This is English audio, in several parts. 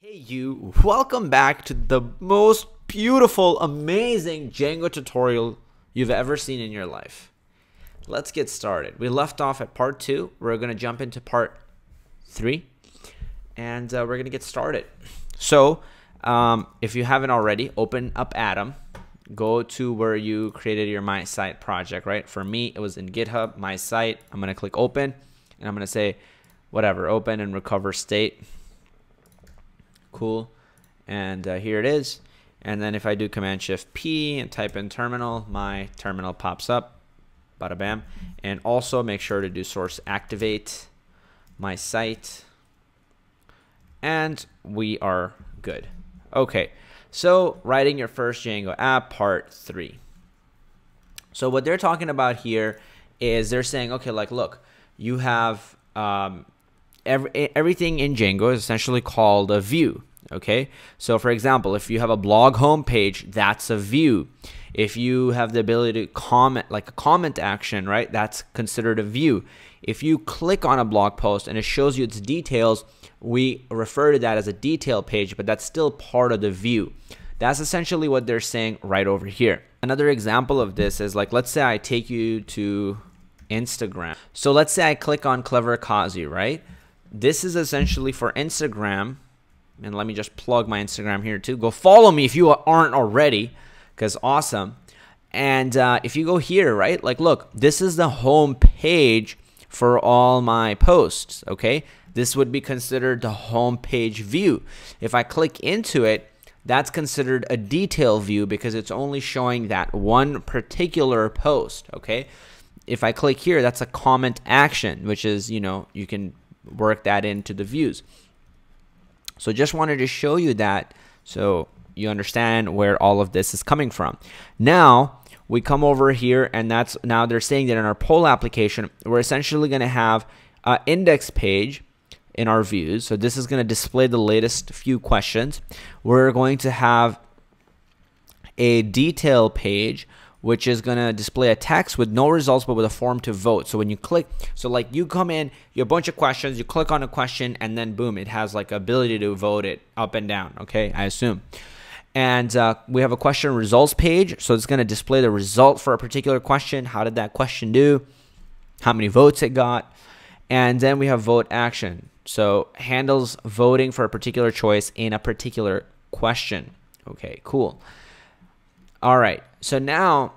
Hey you, welcome back to the most beautiful, amazing Django tutorial you've ever seen in your life. Let's get started. We left off at part 2. We're going to jump into part 3 and we're going to get started. So if you haven't already, open up Adam, go to where you created your My Site project, right? For me, it was in GitHub, My Site. I'm going to click open and I'm going to say whatever, open and recover state. Cool. And here it is. And then if I do Command Shift P and type in terminal, my terminal pops up. Bada bam. And also make sure to do source activate my site. And we are good. Okay. So writing your first Django app, part 3. So what they're talking about here is they're saying, okay, like, look, you have everything in Django is essentially called a view. Okay, so for example, if you have a blog homepage, that's a view. If you have the ability to comment, like a comment action, right, that's considered a view. If you click on a blog post and it shows you its details, we refer to that as a detail page, but that's still part of the view. That's essentially what they're saying right over here. Another example of this is, like, let's say I take you to Instagram. So let's say I click on Clever Kazi, right? This is essentially for Instagram. And let me just plug my Instagram here too. Go follow me if you aren't already, because awesome. And if you go here, right, like, look, this is the home page for all my posts, okay? This would be considered the home page view. If I click into it, that's considered a detail view because it's only showing that one particular post, okay? If I click here, that's a comment action, which is, you know, you can work that into the views. So just wanted to show you that so you understand where all of this is coming from. Now we come over here, and that's now they're saying that in our poll application, we're essentially going to have an index page in our views. So this is going to display the latest few questions. We're going to have a detail page, which is going to display a text with no results, but with a form to vote. So when you click, so like you come in, you have a bunch of questions, you click on a question, and then boom, it has like ability to vote it up and down. Okay, I assume. And we have a question results page. So it's going to display the result for a particular question. How did that question do? How many votes it got? And then we have vote action. So handles voting for a particular choice in a particular question. Okay, cool. All right, so now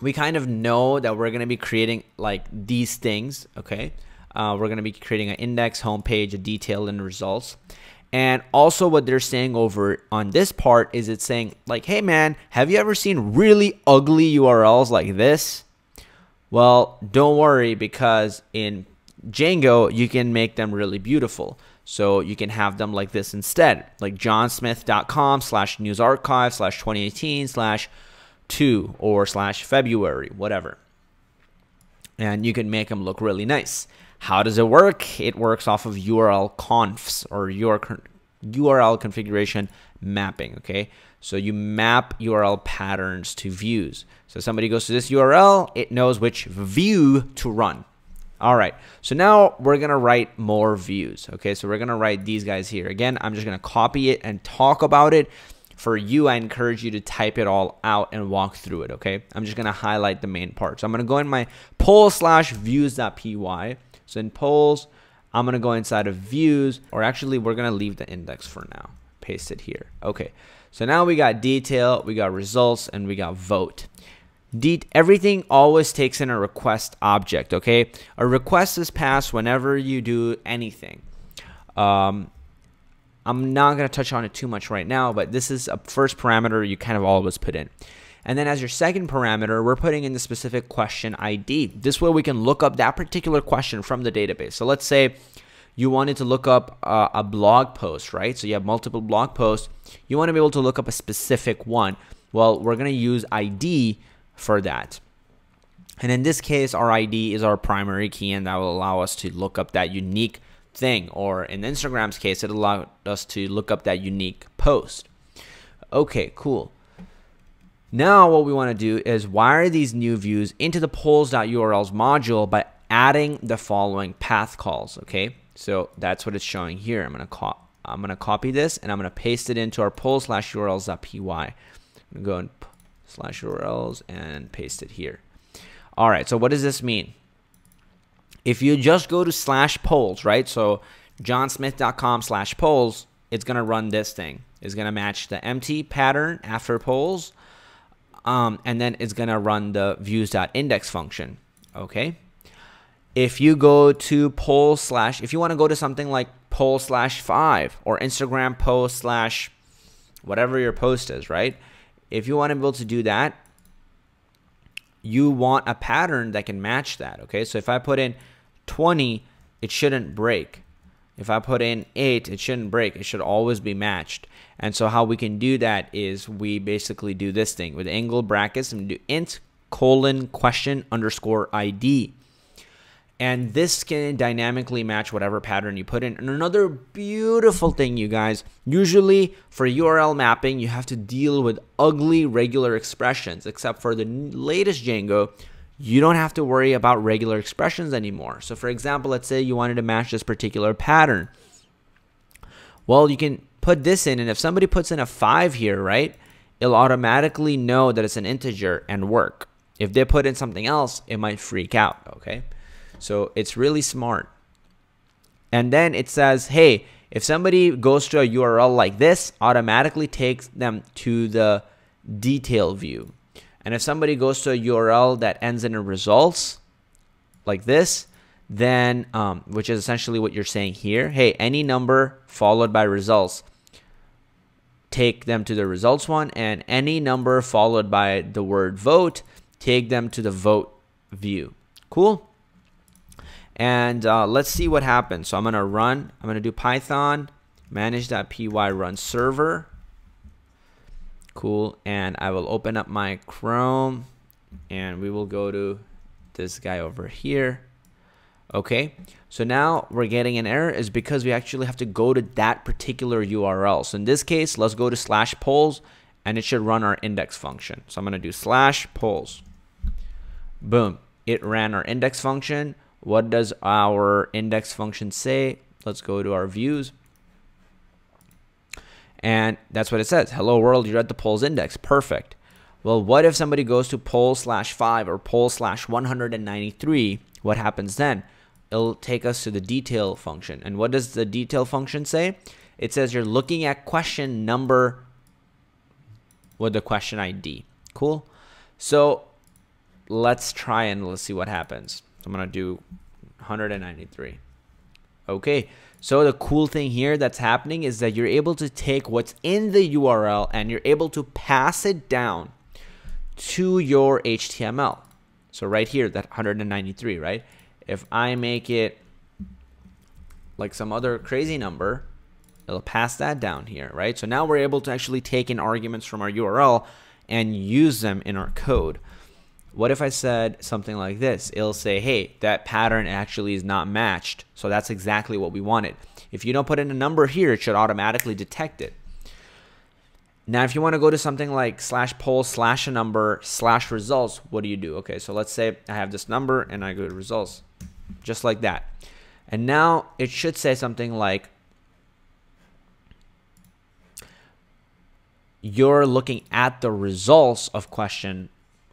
we kind of know that we're going to be creating like these things, okay? We're going to be creating an index, homepage, a detail, and results. And also what they're saying over on this part is it's saying like, hey man, have you ever seen really ugly URLs like this? Well, don't worry, because in Django, you can make them really beautiful. So you can have them like this instead, like johnsmith.com/newsarchive/2018/2 or /February, whatever. And you can make them look really nice. How does it work? It works off of URL confs or your URL configuration mapping, okay? So you map URL patterns to views. So somebody goes to this URL, it knows which view to run. All right, so now we're going to write more views. Okay, so we're going to write these guys here. Again, I'm just going to copy it and talk about it. For you, I encourage you to type it all out and walk through it, okay? I'm just going to highlight the main part. So I'm going to go in my poll/views.py. So in polls, I'm going to go inside of views, or actually we're going to leave the index for now. Paste it here. Okay, so now we got detail, we got results, and we got vote. Everything always takes in a request object, okay? A request is passed whenever you do anything. I'm not going to touch on it too much right now, but this is a first parameter you kind of always put in. And then as your second parameter, we're putting in the specific question ID. This way we can look up that particular question from the database. So let's say you wanted to look up a blog post, right? So you have multiple blog posts. You want to be able to look up a specific one. Well, we're going to use ID for that. And in this case, our ID is our primary key, and that will allow us to look up that unique thing, or in Instagram's case, it allowed us to look up that unique post. Okay, cool. Now what we want to do is wire these new views into the polls.urls module by adding the following path calls, okay? So that's what it's showing here. I'm going to I'm going to copy this and I'm going to paste it into our poll/urls.py. I'm going to go and /urls and paste it here. All right, so what does this mean? If you just go to /polls, right? So johnsmith.com/polls, it's going to run this thing. It's going to match the empty pattern after polls, and then it's going to run the views.index function. Okay. If you go to poll/, if you want to go to something like poll/5 or Instagram poll/ whatever your post is, right? If you want to be able to do that, you want a pattern that can match that. Okay. So if I put in 20, it shouldn't break. If I put in 8, it shouldn't break. It should always be matched. And so how we can do that is we basically do this thing with angle brackets and do int:question_id. And this can dynamically match whatever pattern you put in. And another beautiful thing, you guys, usually for URL mapping, you have to deal with ugly regular expressions. Except for the latest Django, you don't have to worry about regular expressions anymore. So for example, let's say you wanted to match this particular pattern. Well, you can put this in, and if somebody puts in a 5 here, right, it'll automatically know that it's an integer and work. If they put in something else, it might freak out, okay? So it's really smart. And then it says, hey, if somebody goes to a URL like this, automatically takes them to the detail view. And if somebody goes to a URL that ends in a results like this, then, which is essentially what you're saying here, hey, any number followed by results, take them to the results one, and any number followed by the word vote, take them to the vote view. Cool. And let's see what happens. So I'm going to run, I'm going to do Python manage.py run server. Cool, and I will open up my Chrome and we will go to this guy over here. Okay, so now we're getting an error is because we actually have to go to that particular URL. So in this case, let's go to /polls and it should run our index function. So I'm gonna do /polls. Boom, it ran our index function. What does our index function say? Let's go to our views. And that's what it says. Hello world, you're at the polls index. Perfect. Well, what if somebody goes to poll/5 or poll/193? What happens then? It'll take us to the detail function. And what does the detail function say? It says you're looking at question number with the question ID. Cool. So let's try and let's see what happens. I'm going to do 193. Okay, so the cool thing here that's happening is that you're able to take what's in the URL and you're able to pass it down to your HTML. So right here, that 193, right? If I make it like some other crazy number, it'll pass that down here, right? So now we're able to actually take in arguments from our URL and use them in our code. What if I said something like this? It'll say, hey, that pattern actually is not matched. So that's exactly what we wanted. If you don't put in a number here, it should automatically detect it. Now, if you want to go to something like /poll/a number/results, what do you do? Okay, so let's say I have this number and I go to results, just like that. And now it should say something like, you're looking at the results of question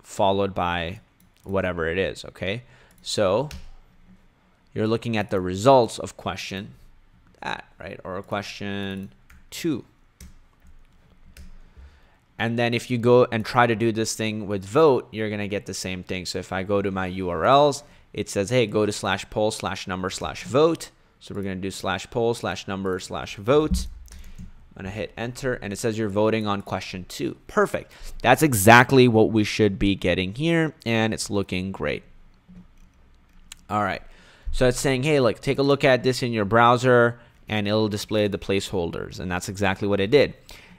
followed by whatever it is, okay? So you're looking at the results of question that, right? Or question 2. And then if you go and try to do this thing with vote, you're gonna get the same thing. So if I go to my URLs, it says, hey, go to /poll/number/vote. So we're gonna do /poll/number/vote. I'm going to hit enter and it says you're voting on question 2. Perfect. That's exactly what we should be getting here and it's looking great. All right. So it's saying, hey, like take a look at this in your browser and it'll display the placeholders, and that's exactly what it did.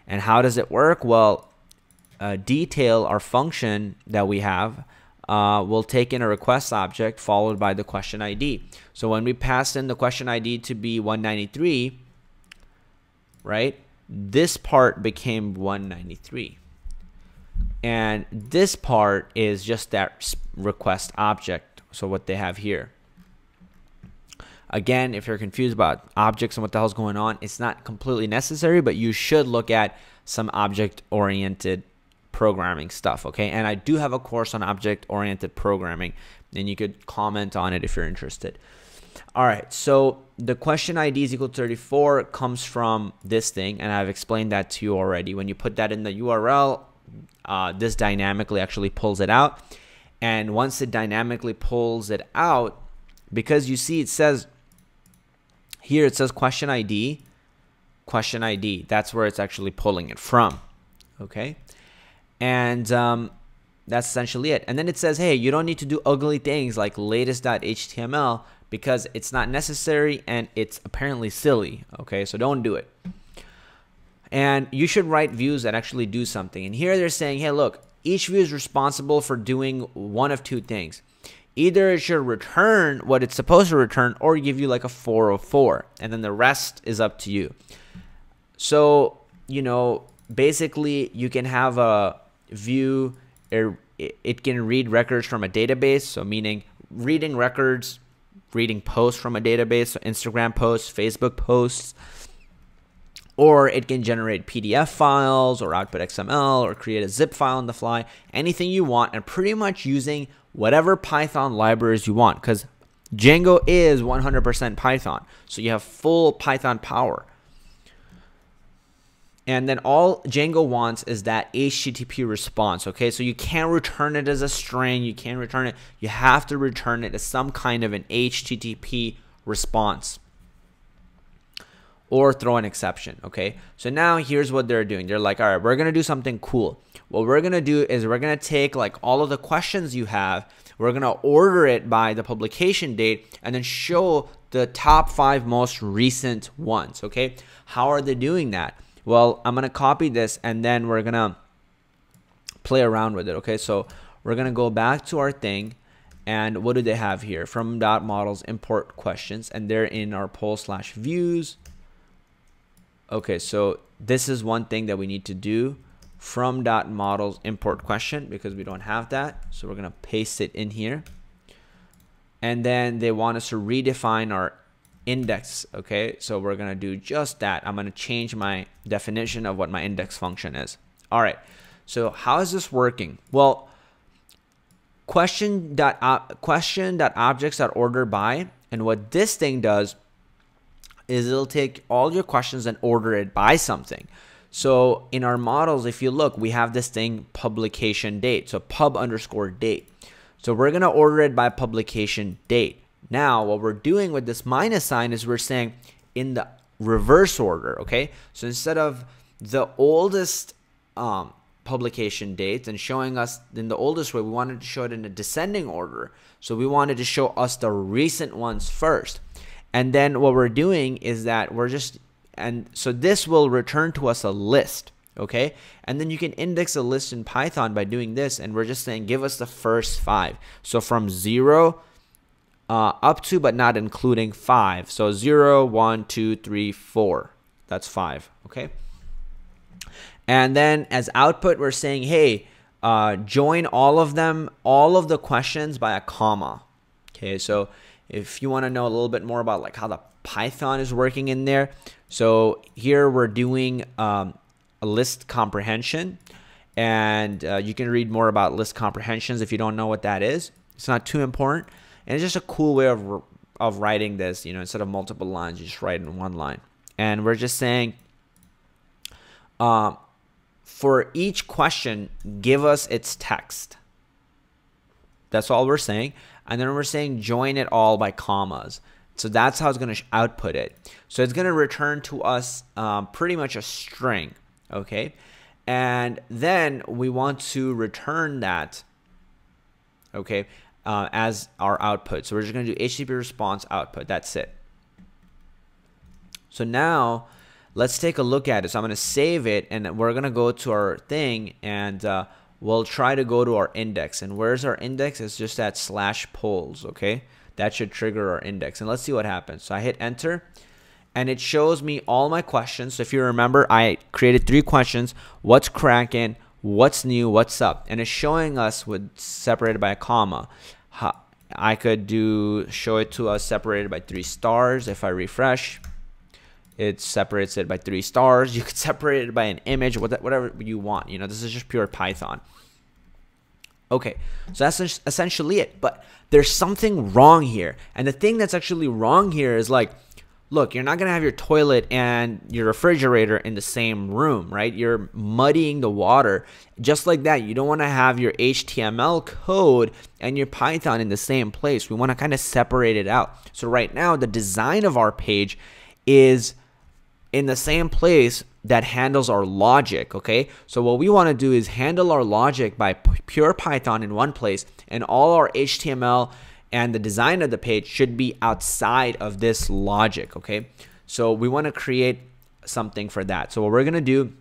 And how does it work? Well, detail, our function that we have, will take in a request object followed by the question ID. So when we pass in the question ID to be 193, right? This part became 193. And this part is just that request object. So what they have here. Again, if you're confused about objects and what the hell's going on, it's not completely necessary, but you should look at some object-oriented programming stuff, okay? And I do have a course on object-oriented programming, and you could comment on it if you're interested. All right, so the question ID is equal to 34 comes from this thing, and I've explained that to you already. When you put that in the URL, this dynamically actually pulls it out. And once it dynamically pulls it out, because you see it says here, it says question ID, question ID. That's where it's actually pulling it from, okay? And that's essentially it. And then it says, hey, you don't need to do ugly things like latest.html because it's not necessary and it's apparently silly, okay? So don't do it. And you should write views that actually do something. And here they're saying, hey, look, each view is responsible for doing one of two things. Either it should return what it's supposed to return or give you like a 404, and then the rest is up to you. So, you know, basically you can have a view, it can read records from a database, so meaning reading records, reading posts from a database, so Instagram posts, Facebook posts, or it can generate PDF files or output XML or create a zip file on the fly, anything you want, and pretty much using whatever Python libraries you want, because Django is 100% Python, so you have full Python power. And then all Django wants is that HTTP response, okay? So you can't return it as a string, you can't return it, you have to return it as some kind of an HTTP response or throw an exception, okay? So now here's what they're doing. They're like, all right, we're gonna do something cool. What we're gonna do is we're gonna take like all of the questions you have, we're gonna order it by the publication date and then show the top 5 most recent ones, okay? How are they doing that? Well, I'm going to copy this and then we're going to play around with it. Okay, so we're going to go back to our thing. And what do they have here? From dot models import questions, and they're in our poll/views. Okay, so this is one thing that we need to do, from dot models import question, because we don't have that. So we're going to paste it in here. And then they want us to redefine our index, okay? So we're gonna do just that. I'm gonna change my definition of what my index function is. All right, so how is this working? Well, question.objects.order by, and what this thing does is it'll take all your questions and order it by something. So in our models, if you look, we have this thing publication date, so pub_date. So we're gonna order it by publication date. Now, what we're doing with this minus sign is we're saying in the reverse order, okay? So instead of the oldest publication date and showing us in the oldest way, we wanted to show it in a descending order. So we wanted to show us the recent ones first. And then what we're doing is that we're just, and so this will return to us a list, okay? And then you can index a list in Python by doing this, and we're just saying give us the first 5. So from 0 up to but not including 5. So 0, 1, 2, 3, 4. That's 5, okay? And then as output, we're saying, hey, join all of them, all of the questions by a comma. Okay, so if you want to know a little bit more about like how the Python is working in there, so here we're doing a list comprehension, and you can read more about list comprehensions if you don't know what that is. It's not too important. And it's just a cool way of writing this, you know, instead of multiple lines, you just write in one line. And we're just saying, for each question, give us its text. That's all we're saying. And then we're saying join it all by commas. So that's how it's going to output it. So it's going to return to us pretty much a string, okay? And then we want to return that, okay, as our output. So we're just going to do HTTP response output. That's it. So now let's take a look at it. So I'm going to save it, and we're going to go to our thing, and we'll try to go to our index. And where's our index? It's just that /polls. Okay. That should trigger our index, and let's see what happens. So I hit enter, and it shows me all my questions. So if you remember, I created 3 questions. What's cracking? What's new? What's up? And it's showing us with separated by a comma. I could do show it to us separated by 3 stars. If I refresh, it separates it by 3 stars. You could separate it by an image, whatever you want. You know, this is just pure Python. Okay, so that's essentially it. But there's something wrong here. And the thing that's actually wrong here is like, look, you're not going to have your toilet and your refrigerator in the same room, right? You're muddying the water. Just like that, you don't want to have your HTML code and your Python in the same place. We want to kind of separate it out. So right now, the design of our page is in the same place that handles our logic, okay? So what we want to do is handle our logic by pure Python in one place, and all our HTML and the design of the page should be outside of this logic, okay? So we want to create something for that. So what we're going to do,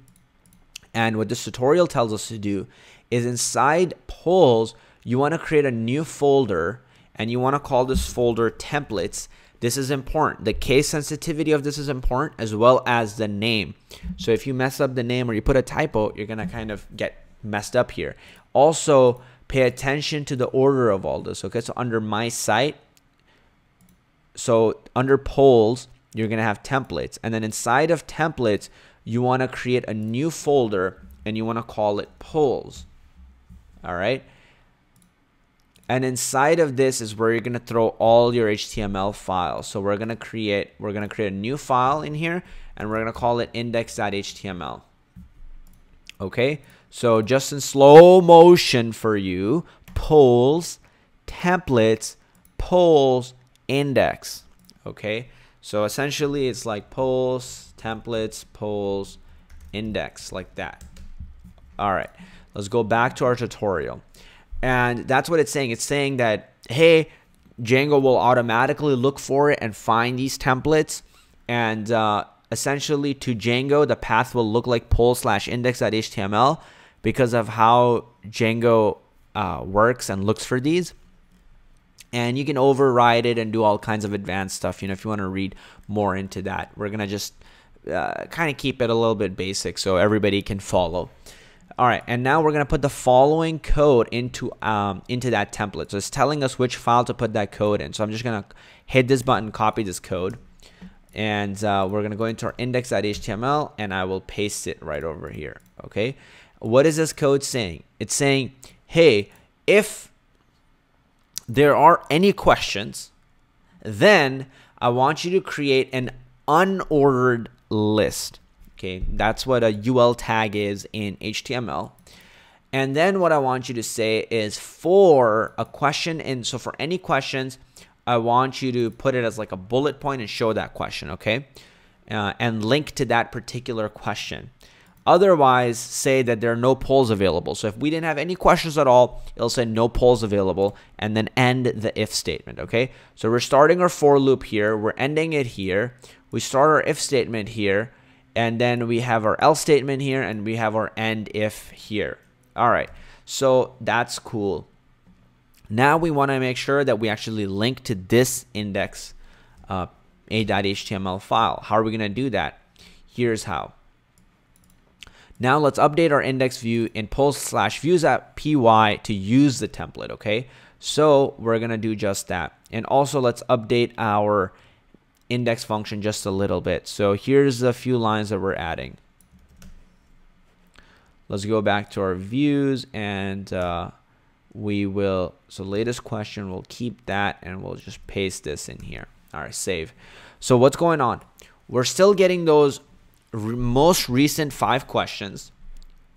and what this tutorial tells us to do, is inside polls, you want to create a new folder, and you want to call this folder templates. This is important. The case sensitivity of this is important, as well as the name. So if you mess up the name or you put a typo, you're going to kind of get messed up here. Also, pay attention to the order of all this, okay? So under my site, so under polls, you're going to have templates. And then inside of templates, you want to create a new folder and you want to call it polls, all right? And inside of this is where you're going to throw all your HTML files. So we're going to create a new file in here, and we're going to call it index.html, okay? So just in slow motion for you, polls, templates, polls, index, okay? So essentially it's like polls, templates, polls, index, like that. All right, let's go back to our tutorial. And that's what it's saying. It's saying that, hey, Django will automatically look for it and find these templates, and essentially to Django, the path will look like poll/index.html. because of how Django works and looks for these. And you can override it and do all kinds of advanced stuff, you know, if you want to read more into that. We're going to just kind of keep it a little bit basic so everybody can follow. All right, and now we're going to put the following code into that template. So it's telling us which file to put that code in. So I'm just going to hit this button, copy this code, and we're going to go into our index.html, and I will paste it right over here, okay? What is this code saying? It's saying, hey, if there are any questions, then I want you to create an unordered list. Okay, that's what a UL tag is in HTML. And then what I want you to say is for a question, and so for any questions, I want you to put it as like a bullet point and show that question, okay? And link to that particular question. Otherwise, say that there are no polls available. So if we didn't have any questions at all, it'll say no polls available, and then end the if statement, okay? So we're starting our for loop here. We're ending it here. We start our if statement here, and then we have our else statement here, and we have our end if here. All right, so that's cool. Now we want to make sure that we actually link to this index a.html file. How are we going to do that? Here's how. Now let's update our index view in poll/views.py to use the template, okay? So we're going to do just that. And also let's update our index function just a little bit. So here's a few lines that we're adding. Let's go back to our views, and we will, so latest question, we'll keep that, and we'll just paste this in here. All right, save. So what's going on? We're still getting those most recent 5 questions,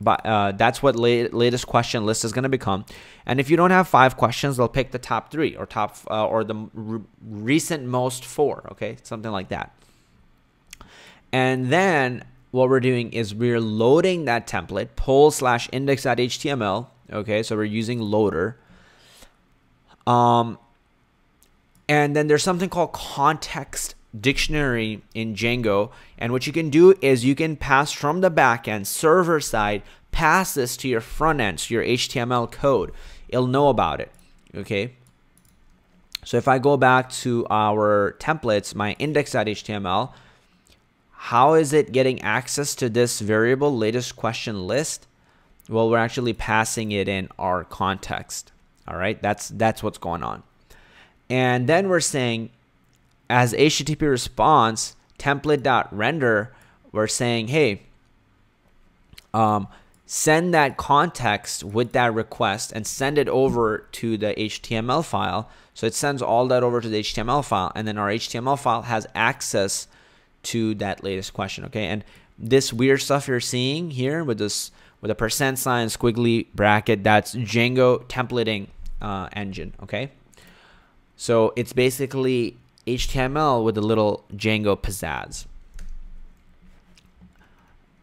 but that's what latest question list is going to become. And if you don't have 5 questions, they'll pick the top 3 or top or the recent most 4, okay, something like that. And then what we're doing is we're loading that template poll/index.html, okay? So we're using loader, and then there's something called context dictionary in Django, and what you can do is you can pass from the backend server side, pass this to your front end, so your HTML code, it'll know about it, okay? So if I go back to our templates, my index.html, how is it getting access to this variable latest question list? Well, we're actually passing it in our context, all right? That's what's going on. And then we're saying as HTTP response template.render, we're saying, hey, send that context with that request and send it over to the HTML file. So it sends all that over to the HTML file, and then our HTML file has access to that latest question. Okay, and this weird stuff you're seeing here with this, with a %, squiggly bracket, that's Django templating engine. Okay, so it's basically HTML with a little Django pizzazz.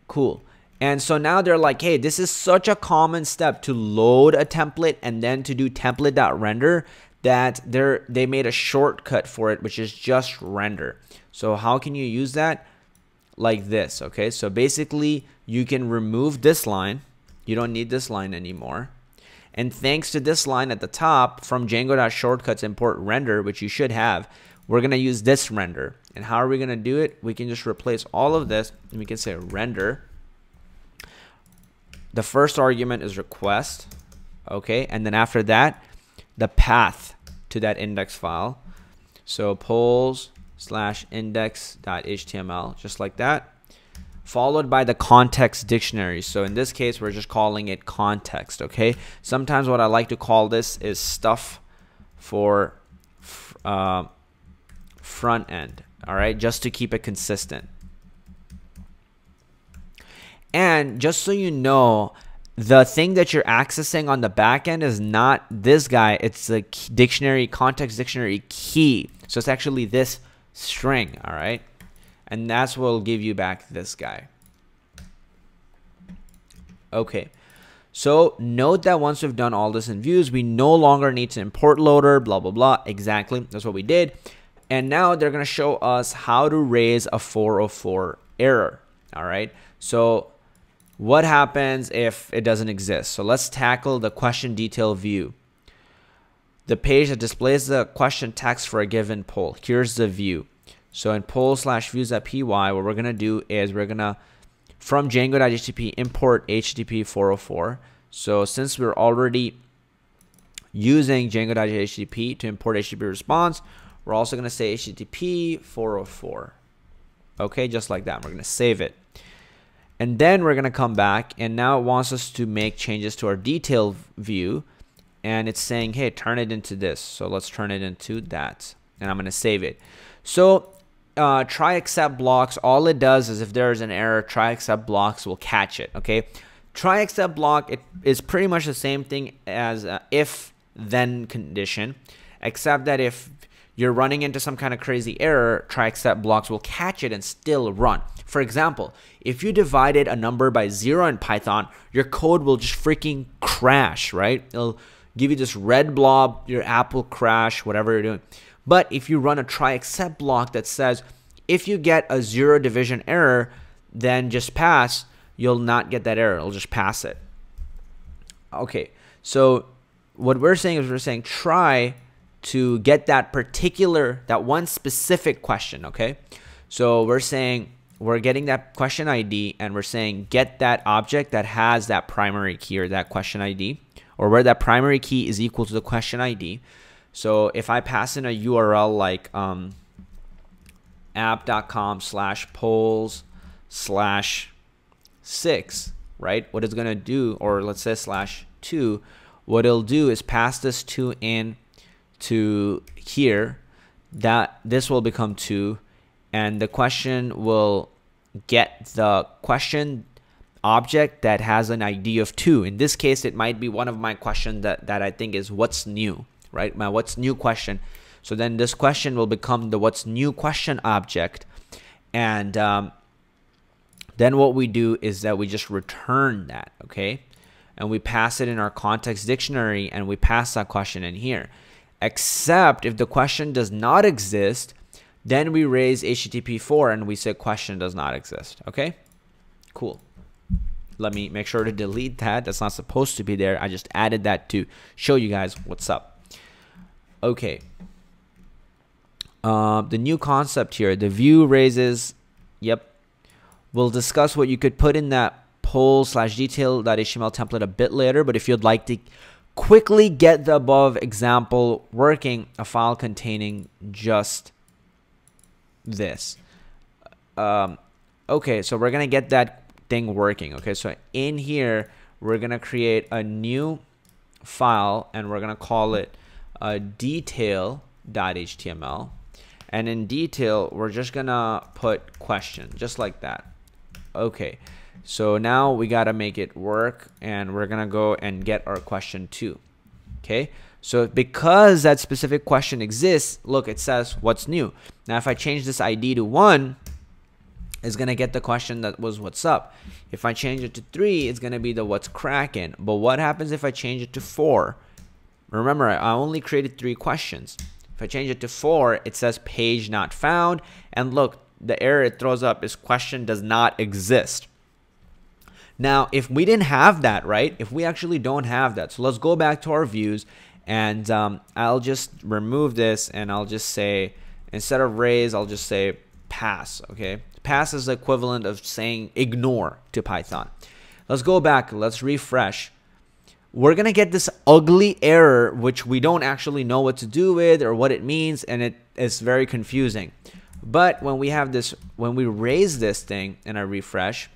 Cool. And so now they're like, hey, this is such a common step to load a template and then to do template.render that they made a shortcut for it, which is just render. So how can you use that? Like this, okay? So basically, you can remove this line. You don't need this line anymore. And thanks to this line at the top from Django.shortcuts import render, which you should have, we're gonna use this render. And how are we gonna do it? We can just replace all of this, and we can say render. The first argument is request, okay? And then after that, the path to that index file. So polls/index.html, just like that, followed by the context dictionary. So in this case, we're just calling it context, okay? Sometimes what I like to call this is stuff for front end, all right? Just to keep it consistent. And just so you know, the thing that you're accessing on the back end is not this guy. It's the dictionary, context dictionary key. So it's actually this string, all right? And that's what will give you back this guy. Okay, so note that once we've done all this in views, we no longer need to import loader, blah, blah, blah. Exactly, that's what we did. And now they're gonna show us how to raise a 404 error, all right? So what happens if it doesn't exist? So let's tackle the question detail view. The page that displays the question text for a given poll. Here's the view. So in poll/views.py, what we're gonna do is we're gonna, from Django.http, import HTTP 404. So since we're already using Django.http to import HTTP response, we're also gonna say HTTP 404. Okay, just like that, we're gonna save it. And then we're gonna come back, and now it wants us to make changes to our detail view, and it's saying, hey, turn it into this. So let's turn it into that, and I'm gonna save it. So try except blocks, all it does is if there's an error, try except blocks will catch it, okay? Try except block, it is pretty much the same thing as if then condition, except that if you're running into some kind of crazy error, try except blocks will catch it and still run. For example, if you divided a number by 0 in Python, your code will just freaking crash, right? It'll give you this red blob, your app will crash, whatever you're doing. But if you run a try except block that says, if you get a 0 division error, then just pass, you'll not get that error, it'll just pass it. Okay, so what we're saying is we're saying try to get that particular, that one specific question, okay? So we're saying, we're getting that question ID and we're saying get that object that has that primary key or that question ID, or where that primary key is equal to the question ID. So if I pass in a URL like app.com/polls/6, right? What it's gonna do, or let's say /2, what it'll do is pass this 2 in to here, that this will become 2, and the question will get the question object that has an ID of 2. In this case, it might be one of my questions that I think is what's new, right? My what's new question. So then this question will become the what's new question object. And then what we do is that we just return that, okay? And we pass it in our context dictionary and we pass that question in here. Except if the question does not exist, then we raise HTTP 4 and we say question does not exist, okay? Cool. Let me make sure to delete that. That's not supposed to be there. I just added that to show you guys what's up. Okay. The new concept here, the view raises, yep. We'll discuss what you could put in that poll/detail.html template a bit later, but if you'd like to quickly get the above example working, a file containing just this. Okay, so we're gonna get that thing working. Okay, so in here we're gonna create a new file and we're gonna call it detail.html, and in detail we're just gonna put question, just like that. Okay, so now we gotta make it work, and we're gonna go and get our question too. Okay, so because that specific question exists, look, it says what's new. Now if I change this ID to 1, it's gonna get the question that was what's up. If I change it to 3, it's gonna be the what's cracking. But what happens if I change it to 4? Remember, I only created 3 questions. If I change it to 4, it says page not found, and look, the error it throws up is question does not exist. Now, if we didn't have that, right? If we actually don't have that, so let's go back to our views, and I'll just remove this, and I'll just say, instead of raise, I'll just say pass, okay? Pass is the equivalent of saying ignore to Python. Let's go back, let's refresh. We're gonna get this ugly error, which we don't actually know what to do with or what it means, and it is very confusing. But when we have this, when we raise this thing and I refresh,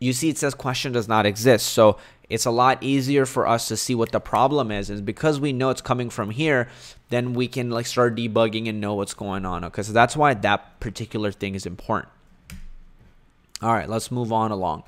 you see it says question does not exist. So it's a lot easier for us to see what the problem is, and because we know it's coming from here, then we can like start debugging and know what's going on. Okay, so that's why that particular thing is important. All right, let's move on along.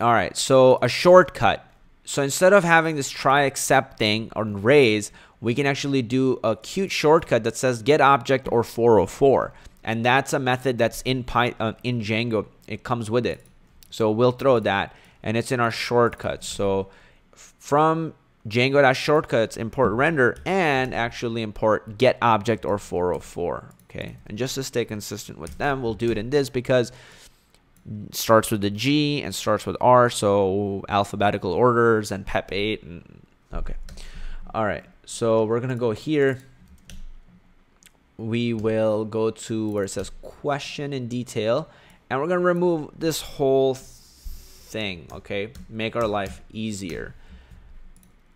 All right, so a shortcut. So instead of having this try except thing on raise, we can actually do a cute shortcut that says get object or 404, and that's a method that's in Django. It comes with it. So we'll throw that, and it's in our shortcuts. So from Django.shortcuts, import render, and actually import get object or 404. Okay, and just to stay consistent with them, we'll do it in this because it starts with the G and starts with R, so alphabetical orders and PEP 8. And, okay, all right, so we're gonna go here. We will go to where it says question in detail, and we're gonna remove this whole thing, okay? Make our life easier.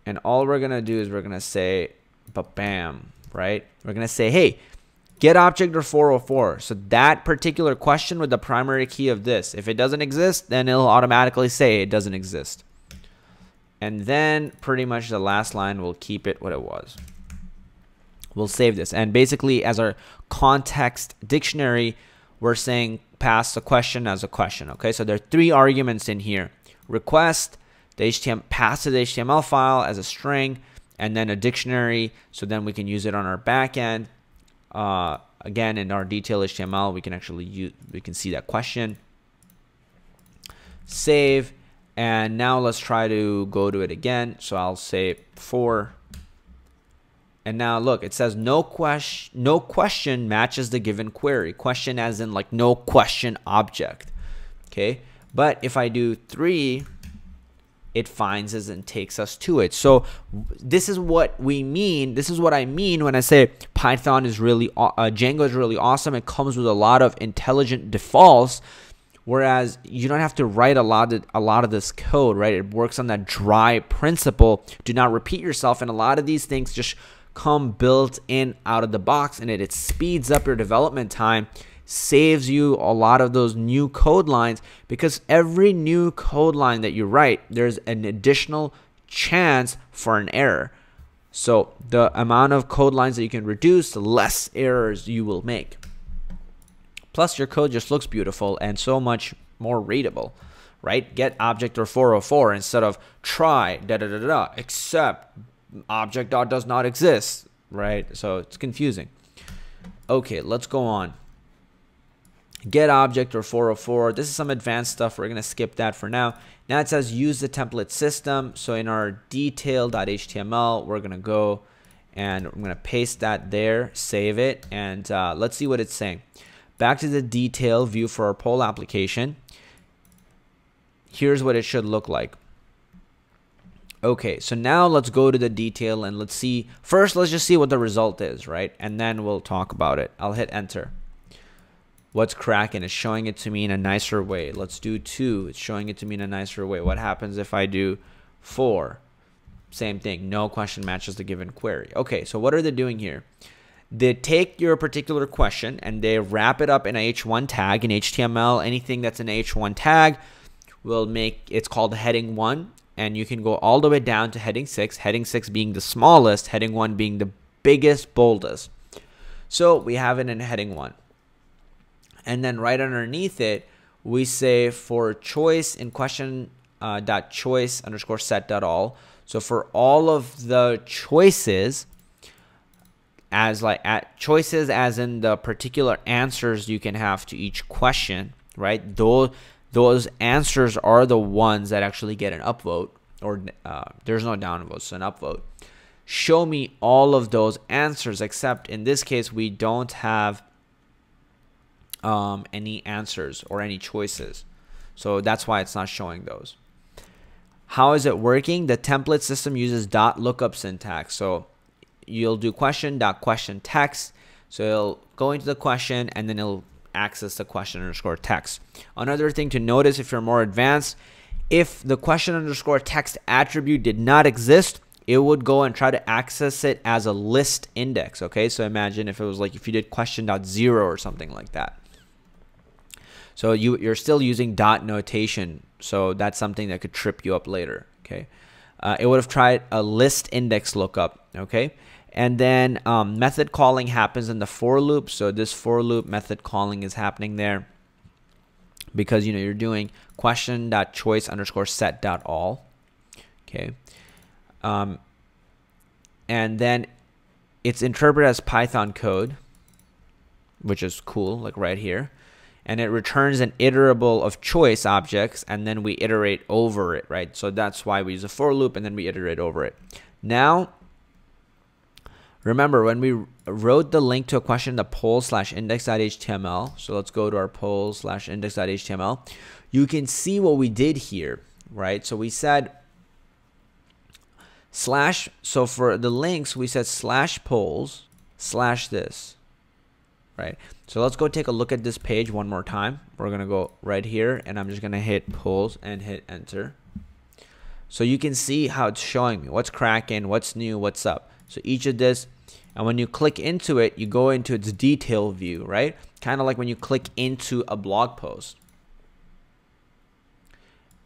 And all we're gonna do is we're gonna say, ba-bam, right? We're gonna say, hey, get object or 404. So that particular question with the primary key of this, if it doesn't exist, then it'll automatically say it doesn't exist. And then pretty much the last line will keep it what it was. We'll save this. And basically as our context dictionary, we're saying pass the question as a question. Okay, so there are 3 arguments in here: request, the HTML, pass to the HTML file as a string, and then a dictionary, so then we can use it on our back end. Again, in our detail HTML, we can actually use, we can see that question. Save, and now let's try to go to it again. So I'll say 4. And now look, it says no question matches the given query. Question as in like no question object. Okay, but if I do 3, it finds us and takes us to it. So this is what we mean. This is what I mean when I say Python is really, Django is really awesome. It comes with a lot of intelligent defaults, whereas you don't have to write a lot of this code, right? It works on that dry principle. Do not repeat yourself, and a lot of these things just come built in out of the box, and it speeds up your development time, saves you a lot of those new code lines, because every new code line that you write, there's an additional chance for an error. So the amount of code lines that you can reduce, the less errors you will make. Plus your code just looks beautiful and so much more readable, right? Get object or 404 instead of try except object dot does not exist, right? So it's confusing. Okay, let's go on. Get object or 404. This is some advanced stuff. We're gonna skip that for now. Now it says use the template system. So in our detail.html, we're gonna go and I'm gonna paste that there, save it, and let's see what it's saying. Back to the detail view for our poll application. Here's what it should look like. Okay, so now let's go to the detail and let's see. First, let's just see what the result is, right? And then we'll talk about it. I'll hit enter. What's cracking? It's showing it to me in a nicer way. Let's do 2. It's showing it to me in a nicer way. What happens if I do 4? Same thing. No question matches the given query. Okay, so what are they doing here? They take your particular question and they wrap it up in a H1 tag in HTML. Anything that's an H1 tag will make, it's called heading 1, and you can go all the way down to heading 6, heading 6 being the smallest, heading 1 being the biggest, boldest. So we have it in heading 1. And then right underneath it, we say for choice in question dot choice underscore set dot all. So for all of the choices, as like at choices as in the particular answers you can have to each question, right? Those answers are the ones that actually get an upvote, or there's no downvote, so an upvote. Show me all of those answers, except in this case we don't have any answers or any choices, so that's why it's not showing those. How is it working? The template system uses dot lookup syntax, so you'll do question dot question text, so it'll go into the question and then it'll access the question underscore text. Another thing to notice if you're more advanced, if the question underscore text attribute did not exist, it would go and try to access it as a list index. Okay, so imagine if it was like if you did question dot 0 or something like that. So you're still using dot notation, so that's something that could trip you up later. Okay, it would have tried a list index lookup. Okay. And then method calling happens in the for loop. So this for loop method calling is happening there because, you know, you're doing question dot choice underscore set dot all. Okay. And then it's interpreted as Python code, which is cool, like right here. And it returns an iterable of choice objects, and then we iterate over it, right? So that's why we use a for loop and then we iterate over it. Now, remember when we wrote the link to a question, the poll/index.html. So let's go to our poll/index.html. You can see what we did here, right? So we said slash, so for the links, we said slash polls slash this, right? So let's go take a look at this page one more time. We're going to go right here and I'm just going to hit polls and hit enter. So you can see how it's showing me what's cracking, what's new, what's up. So each of this, and when you click into it, you go into its detail view, right? Kind of like when you click into a blog post.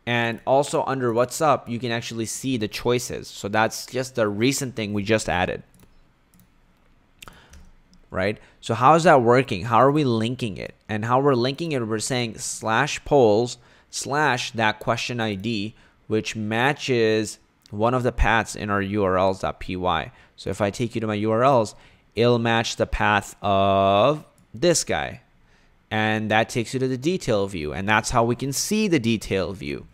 And also under what's up, you can actually see the choices. So that's just the recent thing we just added, right? So how is that working? How are we linking it? And how we're linking it, we're saying slash polls slash that question ID, which matches one of the paths in our urls.py. So if I take you to my urls, it'll match the path of this guy. And that takes you to the detail view. And that's how we can see the detail view.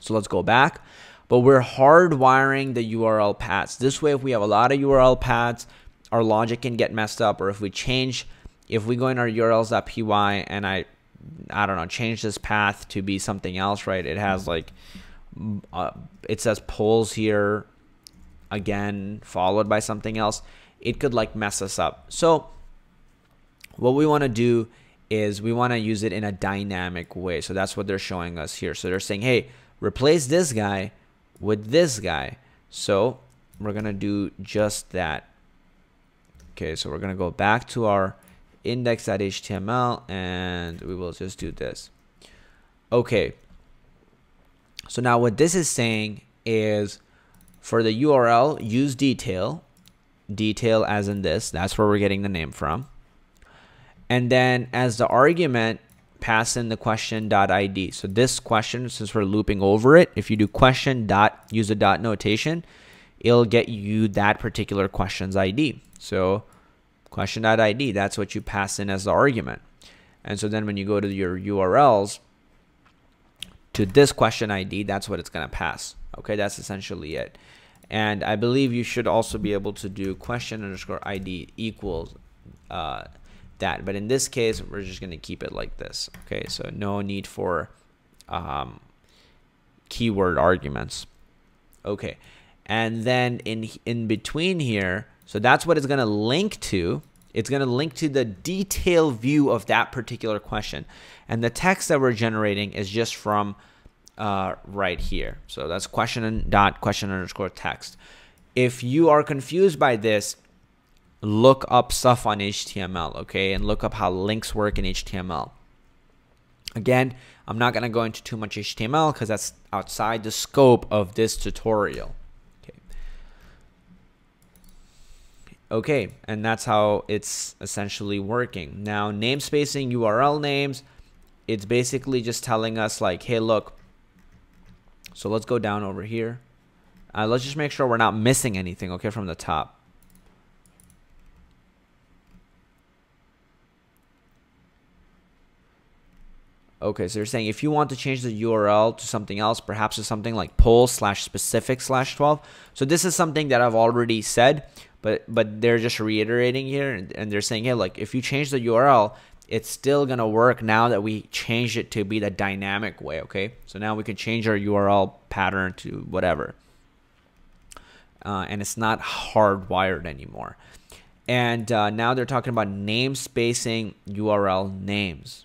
So let's go back. But we're hardwiring the URL paths. This way, if we have a lot of URL paths, our logic can get messed up. Or if we change, if we go in our urls.py and I don't know, change this path to be something else, right? It has like, it says polls here again followed by something else, it could like mess us up. So what we want to do is we want to use it in a dynamic way. So that's what they're showing us here. So they're saying, hey, replace this guy with this guy. So we're going to do just that. Okay, so we're going to go back to our index.html and we will just do this. Okay. So now what this is saying is for the URL, use detail, detail as in this, that's where we're getting the name from. And then as the argument, pass in the question.id. So this question, since we're looping over it, if you do question dot, use a dot notation, it'll get you that particular question's ID. So question.id, that's what you pass in as the argument. And so then when you go to your URLs, to this question ID, that's what it's going to pass. Okay, that's essentially it. And I believe you should also be able to do question underscore ID equals that. But in this case, we're just going to keep it like this. Okay, so no need for keyword arguments. Okay, and then in between here, so that's what it's going to link to. It's going to link to the detailed view of that particular question. And the text that we're generating is just from right here. So that's question_text. If you are confused by this, look up stuff on HTML, okay? And look up how links work in HTML. Again, I'm not going to go into too much HTML because that's outside the scope of this tutorial. Okay, and that's how it's essentially working. Now, namespacing, URL names, it's basically just telling us like, hey, look, so let's go down over here. Let's just make sure we're not missing anything, okay, from the top. Okay, so they're saying if you want to change the URL to something else, perhaps to something like poll/specific/12. So this is something that I've already said, but they're just reiterating here, and they're saying, hey, like, if you change the URL, it's still gonna work now that we changed it to be the dynamic way, okay? So now we can change our URL pattern to whatever. And it's not hardwired anymore. And now they're talking about namespacing URL names,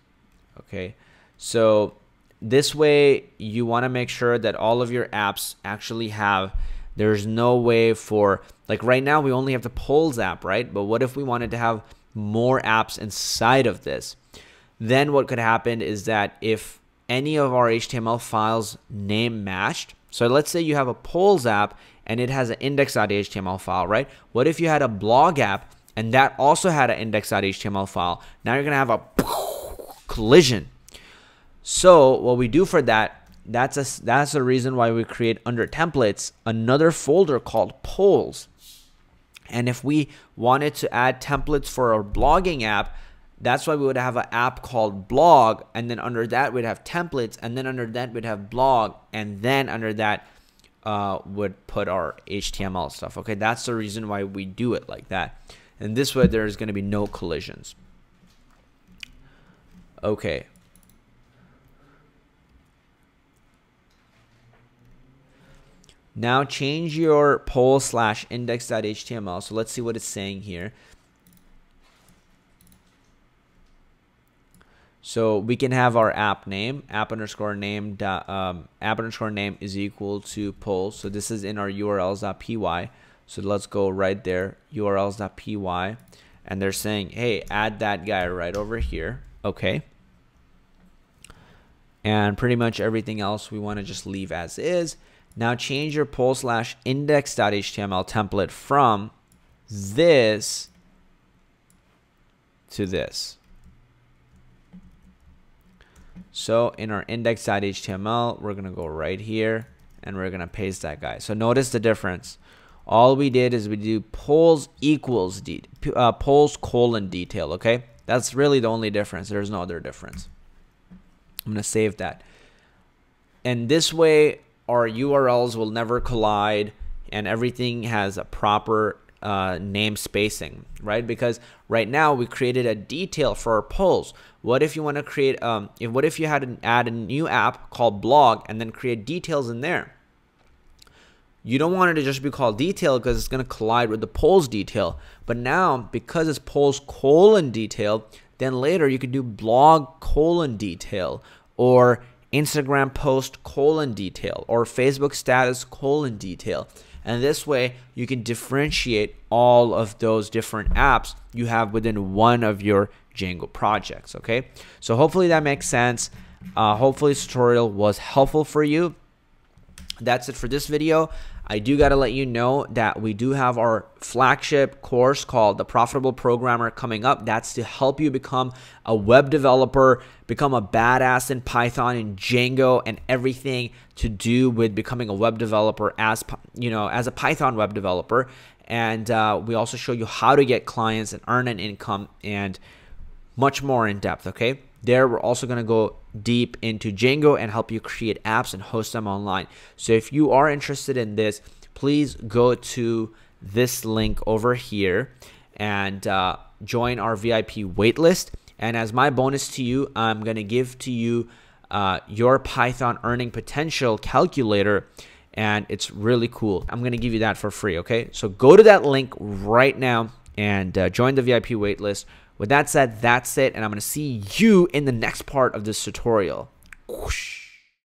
okay? So this way you wanna make sure that all of your apps actually have, there's no way for, like right now we only have the polls app, right? But what if we wanted to have more apps inside of this? Then what could happen is that if any of our HTML files name matched, so let's say you have a polls app and it has an index.html file, right? What if you had a blog app and that also had an index.html file? Now you're gonna have a collision. So what we do for that, that's the reason why we create under templates another folder called polls. And if we wanted to add templates for our blogging app, that's why we would have an app called blog, and then under that we'd have templates, and then under that we'd have blog, and then under that would put our HTML stuff. Okay, that's the reason why we do it like that. And this way there's going to be no collisions. Okay. Now change your poll/index.html. So let's see what it's saying here. So we can have our app name, app_name is equal to poll. So this is in our urls.py. So let's go right there, urls.py. And they're saying, hey, add that guy right over here. Okay. And pretty much everything else we want to just leave as is. Now change your poll/index.html template from this to this. So in our index.html, we're gonna go right here and we're gonna paste that guy. So notice the difference. All we did is we do polls:_detail, okay? That's really the only difference. There's no other difference. I'm gonna save that. And this way, our URLs will never collide and everything has a proper name spacing, right? Because right now we created a detail for our polls. What if you want to create, what if you had to add a new app called blog and then create details in there? You don't want it to just be called detail because it's going to collide with the polls detail. But now because it's polls:_detail, then later you could do blog:_detail or Instagram post:_detail or Facebook status :_detail, and this way you can differentiate all of those different apps you have within one of your Django projects. Okay, so hopefully that makes sense. Hopefully this tutorial was helpful for you. That's it for this video. I do got to let you know that we do have our flagship course called The Profitable Programmer coming up. That's to help you become a web developer, become a badass in Python and Django and everything to do with becoming a web developer as, you know, as a Python web developer. And we also show you how to get clients and earn an income and much more in depth, okay? There, we're also going to go deep into Django and help you create apps and host them online. So if you are interested in this, please go to this link over here and join our VIP waitlist. And as my bonus to you, I'm going to give to you your Python earning potential calculator, and it's really cool. I'm going to give you that for free, okay? So go to that link right now and join the VIP waitlist. With that said, that's it, and I'm going to see you in the next part of this tutorial. Whoosh.